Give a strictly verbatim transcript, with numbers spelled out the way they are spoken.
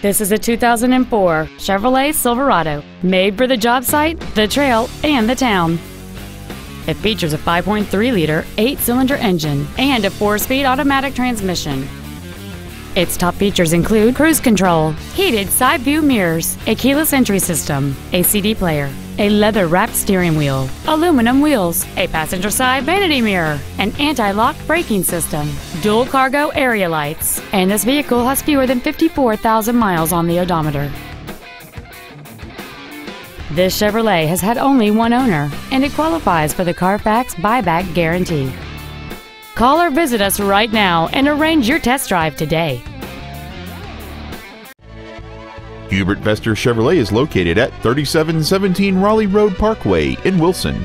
This is a two thousand four Chevrolet Silverado, made for the job site, the trail, and the town. It features a five point three liter eight-cylinder engine and a four-speed automatic transmission. Its top features include cruise control, heated side view mirrors, a keyless entry system, a C D player, a leather-wrapped steering wheel, aluminum wheels, a passenger side vanity mirror, an anti-lock braking system, dual cargo area lights, and this vehicle has fewer than fifty-four thousand miles on the odometer. This Chevrolet has had only one owner, and it qualifies for the Carfax buyback guarantee. Call or visit us right now and arrange your test drive today. Hubert Vester Chevrolet is located at thirty-seven seventeen Raleigh Road Parkway in Wilson.